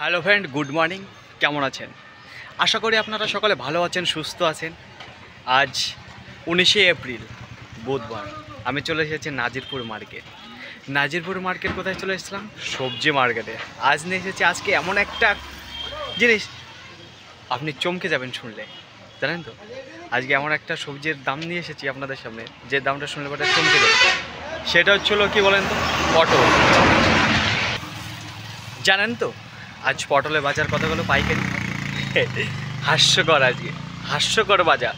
Hello friend good morning केमन आছেন आशा करी आपनारा सकले भालो आছেন सुस्थ आছেন। आज 19 এপ্রিল बुधवार आमी चले एसेছি নাজিরপুর मार्केट। নাজিরপুর मार्केट কোথায় চলে এসেছিলাম? सब्जी मार्केटे। आज নিয়ে এসেছি আজকে এমন একটা জিনিস আপনি চমকে যাবেন শুনলে, জানেন তো আজকে এমন একটা সবজির দাম নিয়ে এসেছি আপনাদের সামনে যে দামটা শুনলে পরে চমকে যাবেন। সেটা হচ্ছিল কি বলেন তো, পটল। জানেন তো आज पटल बजार कतगुलो पाइकारि, हास्यकर आज के हास्यकर बजार।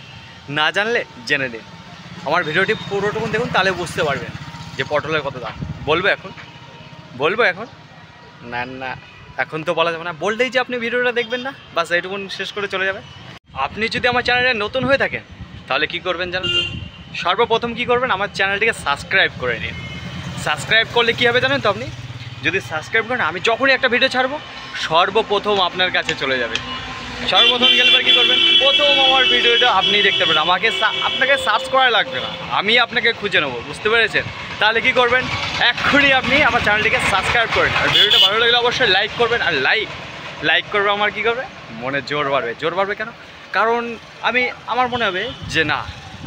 ना जानले जेने दिन आमार भिडियोटी पुरोटुकुन देखुन ताहले बुझते पारबेन जे पटलेर कत दाम। बोलबो एखन ना ना एखन तो बला जाबे ना, बोललेई जे आपनि भिडियोटा देखबेन ना, बास एइटुकुन शेष करे चले जाबेन। आपनि जोदि आमार চ্যানেলে नतुन हये थाकेन ताहले कि करबेन जानेन तो? सर्वप्रथम कि करबेन आमार চ্যানেলটিকে সাবস্ক্রাইব করে নিন। সাবস্ক্রাইব করলে কি হবে জানেন তো? আপনি যদি সাবস্ক্রাইব করেন আমি যখনই একটা ভিডিও ছাড়বো সর্বপ্রথম আপনার কাছে চলে যাবে। সর্বপ্রথম গেলে পর কী করবেন? প্রথম আমার ভিডিওটা আপনি দেখতে পাবেন, আমাকে আপনাকে সার্চ করা লাগবে না, আমি আপনাকে খুঁজে নেবো, বুঝতে পেরেছেন? তাহলে কি করবেন, এক্ষুনি আপনি আমার চ্যানেলটিকে সাবস্ক্রাইব করেন। আর ভিডিওটা ভালো লাগলে অবশ্যই লাইক করবেন, আর লাইক করবে আমার কী করবে, মনে জোর বাড়বে। কেন? কারণ আমার মনে হবে যে না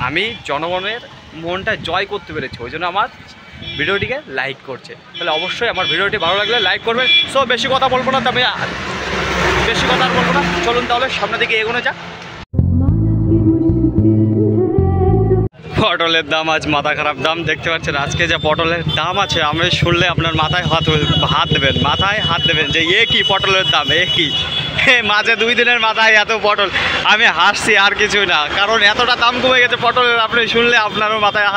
আমি জনগণের মনটা জয় করতে পেরেছি, ওই জন্য আমার ভিডিওটিকে লাইক করছে। তাহলে অবশ্যই আমার ভিডিওটি ভালো লাগলে লাইক করবেন। সো বেশি কথা বলবো না, চলুন তাহলে সামনের দিকে এগোনো যাক। পটলের দাম আজ মাথা খারাপ দাম, দেখতে পাচ্ছেন আজকে যে পটলের দাম আছে আমি শুনলে আপনার মাথায় হাত দেবেন যে এ কি পটলের দাম, এ কি। মাঝে 2 দিনের মাথায় এত পটল, আমি হাসছি আর কিছুই না, কারণ এতটা দাম কমে গেছে পটলের। আপনি শুনলে আপনারও মাথায়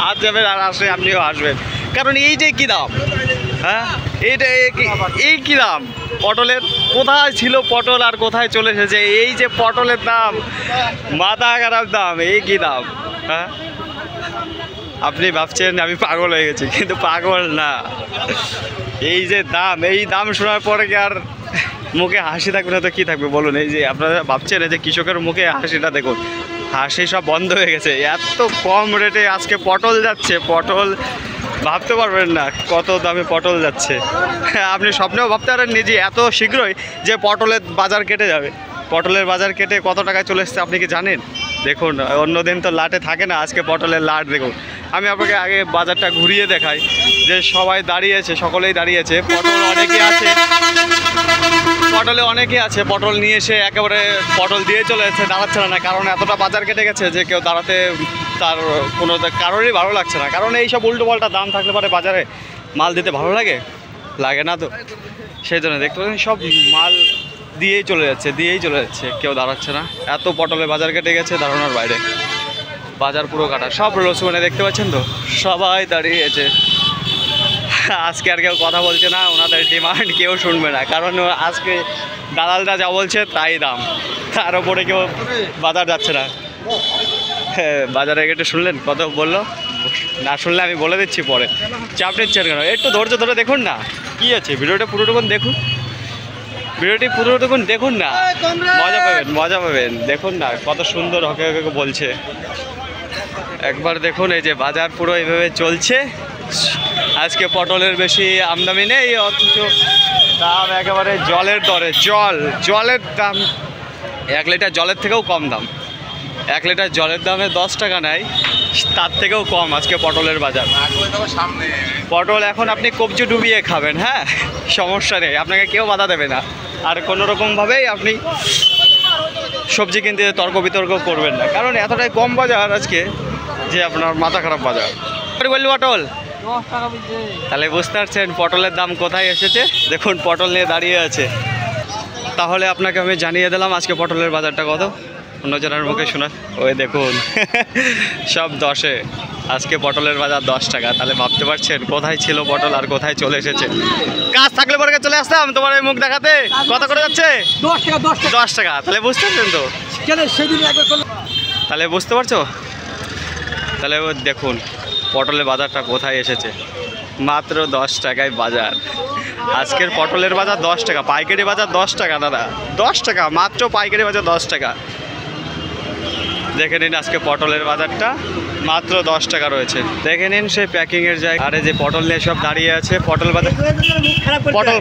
হাত যাবেন আর হাসলে আপনিও হাসবেন, কারণ এই যে কী দাম, হ্যাঁ এইটা এই কী দাম পটলের। কোথায় ছিল পটল আর কোথায় চলে এসেছে এই যে পটলের দাম, মাথা খারাপ দাম, এই কী দাম। হ্যাঁ আপনি ভাবছেন আমি পাগল হয়ে গেছি, কিন্তু পাগল না। এই যে দাম, এই দাম শোনার পরে কি আর মুখে হাসি থাকবে না তো কী থাকবে বলুন? এই যে আপনারা ভাবছেন এই যে কৃষকের মুখে হাসিটা দেখুন, হাসি সব বন্ধ হয়ে গেছে। এত কম রেটে আজকে পটল যাচ্ছে, পটল ভাবতে পারবেন না কত দামে পটল যাচ্ছে। আপনি স্বপ্নেও ভাবতে পারেন নিজে এত শীঘ্রই যে পটলের বাজার কেটে যাবে। পটলের বাজার কেটে কত টাকায় চলে এসছে আপনি কি জানেন? দেখুন অন্যদিন তো লাটে থাকে না, আজকে পটলের লাট দেখুন। আমি আপনাকে আগে বাজারটা ঘুরিয়ে দেখাই যে সবাই দাঁড়িয়েছে, সকলেই দাঁড়িয়েছে। পটলে অনেকে আছে পটল নিয়ে এসে একেবারে পটল দিয়ে চলে এসেছে, দাঁড়াচ্ছে না, কারণ এতটা বাজার কেটে গেছে যে কেউ দাঁড়াতে তার কোনো কারোরই ভালো লাগছে না। কারণ এই সব উল্টোপাল্টা দাম থাকলে পরে বাজারে মাল দিতে ভালো লাগে না তো, সেই জন্য দেখতে পাচ্ছেন সব মাল দিয়েই চলে যাচ্ছে, কেউ দাঁড়াচ্ছে না। এত পটলে বাজার কেটে গেছে দাঁড়ানোর বাইরে, বাজার পুরো কাটা। সব রসুনে দেখতে পাচ্ছেন তো সবাই দাঁড়িয়েছে। আজকে আর কেউ কথা বলছে না, ওনাদের ডিমান্ড কেউ শুনবে না, কারণ আজকে দালালরা যা বলছে তাই দাম, তার ওপরে কেউ বাজার যাচ্ছে না। বাজারে একটু শুনলেন কত বললো, না শুনলে আমি বলে দিচ্ছি পরে, চাপ নিচ্ছেন কেন? একটু ধৈর্য ধরে দেখুন না কি আছে, ভিডিওটি পুরোটুকুন দেখুন না, মজা পাবেন। দেখুন না কত সুন্দর হকে হকে বলছে, একবার দেখুন। এই যে বাজার পুরো এইভাবে চলছে, আজকে পটলের বেশি আমদানি নেই, অথচ দাম একেবারে জলের দরে। জলের দাম 1 লিটার জলের থেকেও কম দাম, 1 লিটার জলের দামে 10 টাকা নেয়, তার থেকেও কম আজকে পটলের বাজার। পটল এখন আপনি কবজি ডুবিয়ে খাবেন, হ্যাঁ সমস্যা নেই, আপনাকে কেউ বাধা দেবে না। আর কোনো রকমভাবেই আপনি সবজি কিনতে তর্ক বিতর্ক করবেন না, কারণ এতটাই কম বাজার আজকে যে আপনার মাথা খারাপ বাজার। বললি পটল, তাহলে বুঝতে পারছেন পটলের দাম কোথায় এসেছে। দেখুন পটল নিয়ে দাঁড়িয়ে আছে। তাহলে আপনাকে আমি জানিয়ে দিলাম আজকে পটলের বাজারটা কত, অন্যজনের মুখে শোনা। ওই দেখুন সব 10-এ, আজকে পটলের বাজার 10 টাকা। তাহলে ভাবতে পারছেন কোথায় ছিল পটল আর কোথায় চলে এসেছে। কাজ থাকলে পরে চলে আসতাম তোমার এই মুখ দেখাতে। কত করে যাচ্ছে? 10 টাকা। তাহলে বুঝতে পারছেন তো, তাহলে বুঝতে পারছো। তাহলে দেখুন পটলের বাজারটা কোথায় এসেছে, মাত্র 10 টাকায় বাজার। আজকের পটলের বাজার 10 টাকা, পাইকারি বাজার 10 টাকা দাদা, 10 টাকা মাত্র, পাইকারি বাজার 10 টাকা। দেখে নিন আজকে পটলের বাজারটা মাত্র 10 টাকা রয়েছে। দেখে নিন সেই প্যাকিংয়ের জায়গা, আরে যে পটল নিয়ে সব দাঁড়িয়ে আছে। পটল বাজার,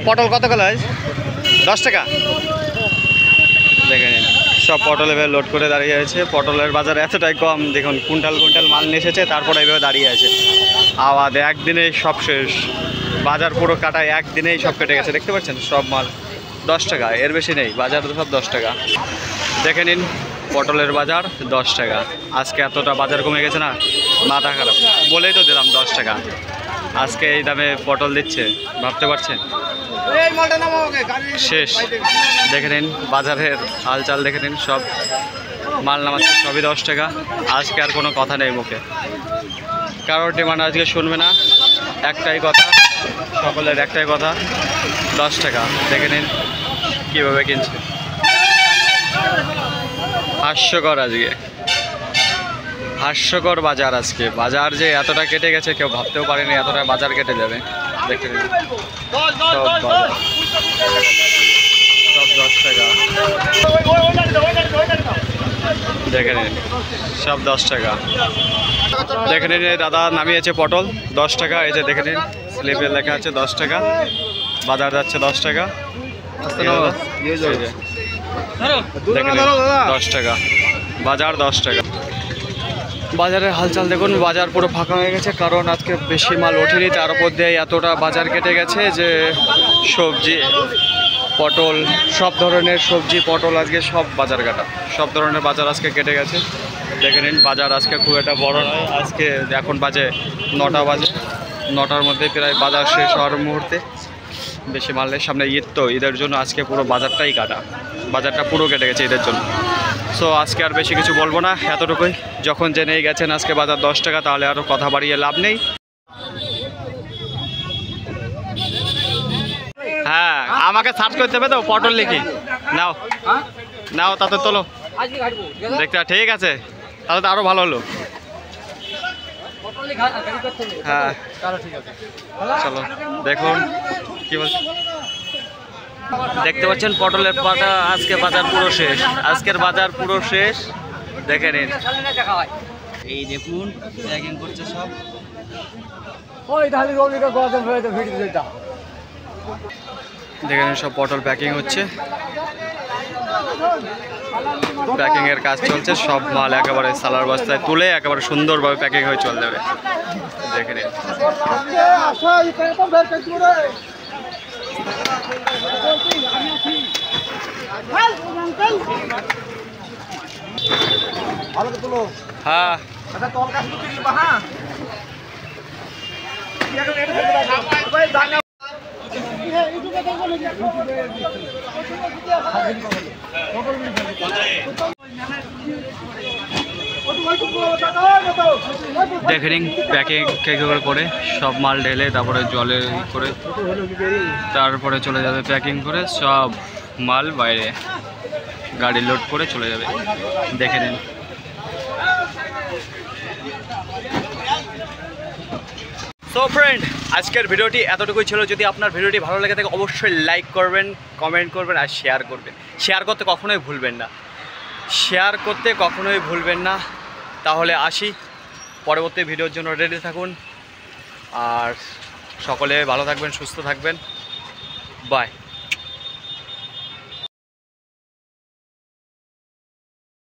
পটল কত করে? 10 টাকা। দেখেন সব পটল এভাবে লোড করে দাঁড়িয়ে আছে। পটলের বাজার এতটাই কম, দেখুন কুইন্টাল কুইন্টাল মাল নিয়ে এসেছে, তারপরে এভাবে দাঁড়িয়ে আছে। আওয়াজ একদিনে সব শেষ, বাজার পুরো কাটায়, একদিনেই সব কেটে গেছে। দেখতে পাচ্ছেন সব মাল 10 টাকা, এর বেশি নেই, বাজার সব 10 টাকা। দেখে নিন পটলের বাজার 10 টাকা। আজকে এতটা বাজার কমে গেছে না, মাথা খারাপ। বলেই তো দিলাম 10 টাকা, আজকে এই দামে পটল দিচ্ছে, ভাবতে পারছেন? শেষ। দেখে নিন বাজারের হালচাল, দেখে নিন সব মাল নামাচ্ছে, সবই 10 টাকা। আজকে আর কোনো কথা নেই মুখে, কারোর ডিমান্ড আজকে শুনবে না, একটাই কথা, সকলের একটাই কথা, 10 টাকা। দেখে নিন কীভাবে কিনছে, হাস্যকর। আজকে হাস্যকর বাজার, আজকে বাজার যে এতটা কেটে গেছে কেউ ভাবতেও পারেনি এতটা বাজার কেটে যাবে। দেখে নিন সব 10 টাকা। দেখে নিন সব 10 টাকা। দেখে নিন দাদা নামিয়েছে পটল 10 টাকা, এই যে দেখে নিন স্লিপে লেখা আছে 10 টাকা, বাজার যাচ্ছে 10 টাকা। দেখে নিন 10 টাকা, বাজার 10 টাকা। বাজারের হালচাল দেখুন, বাজার পুরো ফাঁকা হয়ে গেছে, কারণ আজকে বেশি মাল ওঠেনি, তার উপর দিয়ে এতটা বাজার কেটে গেছে যে সবজি পটল সব ধরনের সবজি পটল আজকে সব বাজার কাটা, সব ধরনের বাজার আজকে কেটে গেছে। দেখে নিন বাজার আজকে খুব একটা বড় নয়, আজকে এখন বাজে 9টা বাজে, 9টার মধ্যে প্রায় বাজার শেষ হওয়ার মুহূর্তে। বেশি মাল নেই, সামনে ঈদ তো, ঈদের জন্য আজকে পুরো বাজারটাই কাটা, বাজারটা পুরো কেটে গেছে ঈদের জন্য। সো আজকে আর বেশি কিছু বলবো না, এতটুকুই। যখন জেনেই গেছেন আজকে বাজার 10 টাকা, তাহলে আরও কথা বাড়িয়ে লাভ নেই। হ্যাঁ আমাকে সার্চ করতে হবে তো, পটল লিখি নাও নাও, তাতে তোলো দেখতে, ঠিক আছে, তাহলে তো আরও ভালো হলো। হ্যাঁ চলো দেখুন কি বলছে। দেখতে পাচ্ছেন পটলের পাটা আজকে বাজার পুরো শেষ, আজকের বাজার পুরো শেষ। দেখে নিন এই দেখুন প্যাকিং করছে সব। দেখে নিন সব পটল প্যাকিং হচ্ছে, প্যাকিং এর কাজ চলছে, সব মাল একেবারে সালার বস্তায় তুলে একেবারে সুন্দরভাবে প্যাকিং হয়ে চলে যাবে। দেখে নিন দেখেন প্যাকিং করে সব মাল ঢেলে তারপরে জলে করে তারপরে চলে যাবে প্যাকিং করে, সব মাল বাইরে গাড়ি লোড করে চলে যাবে। দেখে নিন সো ফ্রেন্ড আজকের ভিডিওটি এতটুকুই ছিল। যদি আপনার ভিডিওটি ভালো লাগে থাকে অবশ্যই লাইক করবেন, কমেন্ট করবেন আর শেয়ার করবেন। শেয়ার করতে কখনোই ভুলবেন না, শেয়ার করতে কখনোই ভুলবেন না। তাহলে আসি, পরবর্তী ভিডিওর জন্য রেডি থাকুন, আর সকলে ভালো থাকবেন, সুস্থ থাকবেন, বাই।